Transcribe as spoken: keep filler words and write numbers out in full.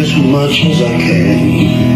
As much as I can.